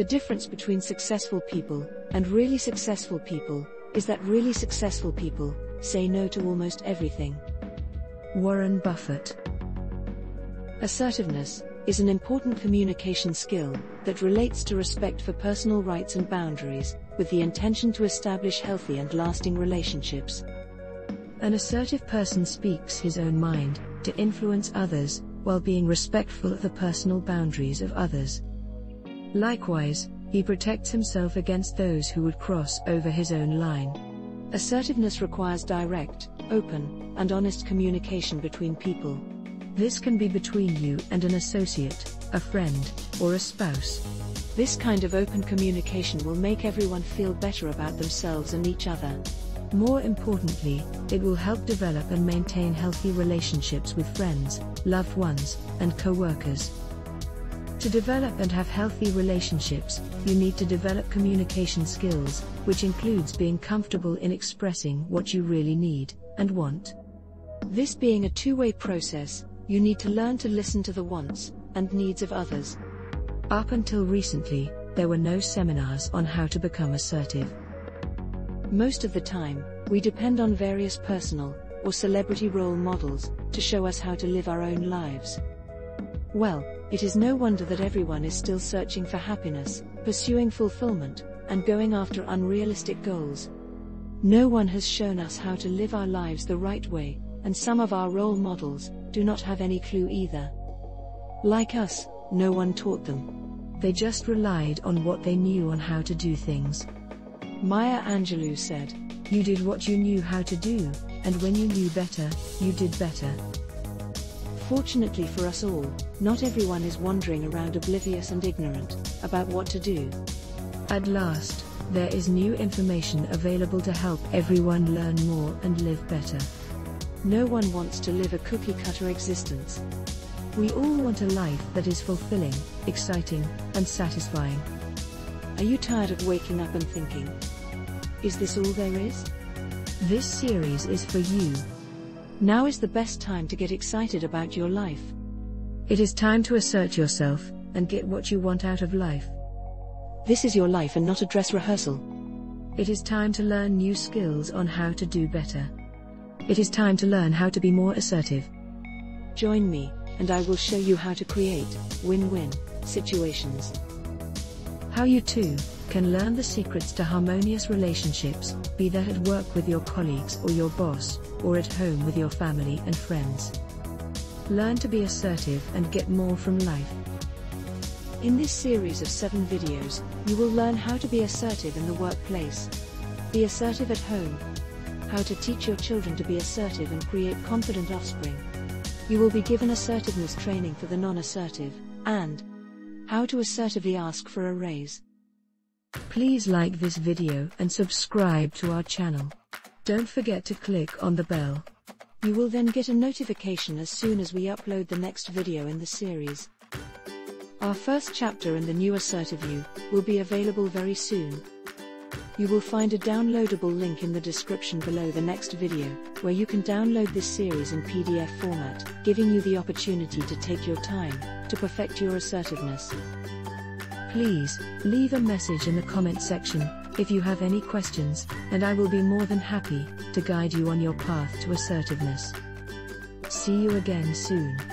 The difference between successful people and really successful people is that really successful people say no to almost everything. Warren Buffett. Assertiveness is an important communication skill that relates to respect for personal rights and boundaries, with the intention to establish healthy and lasting relationships. An assertive person speaks his own mind to influence others while being respectful of the personal boundaries of others. Likewise, he protects himself against those who would cross over his own line. Assertiveness requires direct, open, and honest communication between people. This can be between you and an associate, a friend, or a spouse. This kind of open communication will make everyone feel better about themselves and each other. More importantly, it will help develop and maintain healthy relationships with friends, loved ones, and co-workers. To develop and have healthy relationships, you need to develop communication skills, which includes being comfortable in expressing what you really need and want. This being a two-way process, you need to learn to listen to the wants and needs of others. Up until recently, there were no seminars on how to become assertive. Most of the time, we depend on various personal or celebrity role models to show us how to live our own lives. Well, it is no wonder that everyone is still searching for happiness, pursuing fulfillment, and going after unrealistic goals. No one has shown us how to live our lives the right way, and some of our role models do not have any clue either. Like us, no one taught them. They just relied on what they knew on how to do things. Maya Angelou said, "You did what you knew how to do, and when you knew better, you did better." Fortunately for us all, not everyone is wandering around oblivious and ignorant about what to do. At last, there is new information available to help everyone learn more and live better. No one wants to live a cookie-cutter existence. We all want a life that is fulfilling, exciting, and satisfying. Are you tired of waking up and thinking, "Is this all there is?" This series is for you. Now is the best time to get excited about your life. It is time to assert yourself and get what you want out of life. This is your life and not a dress rehearsal. It is time to learn new skills on how to do better. It is time to learn how to be more assertive. Join me, and I will show you how to create win-win situations. How you too can learn the secrets to harmonious relationships, be that at work with your colleagues or your boss, or at home with your family and friends. Learn to be assertive and get more from life. In this series of 7 videos, you will learn how to be assertive in the workplace, be assertive at home, how to teach your children to be assertive and create confident offspring. You will be given assertiveness training for the non-assertive, and how to assertively ask for a raise. Please like this video and subscribe to our channel. Don't forget to click on the bell. You will then get a notification as soon as we upload the next video in the series. Our first chapter in the new Assertive You will be available very soon. You will find a downloadable link in the description below the next video, where you can download this series in PDF format, giving you the opportunity to take your time to perfect your assertiveness. Please leave a message in the comment section if you have any questions, and I will be more than happy to guide you on your path to assertiveness. See you again soon.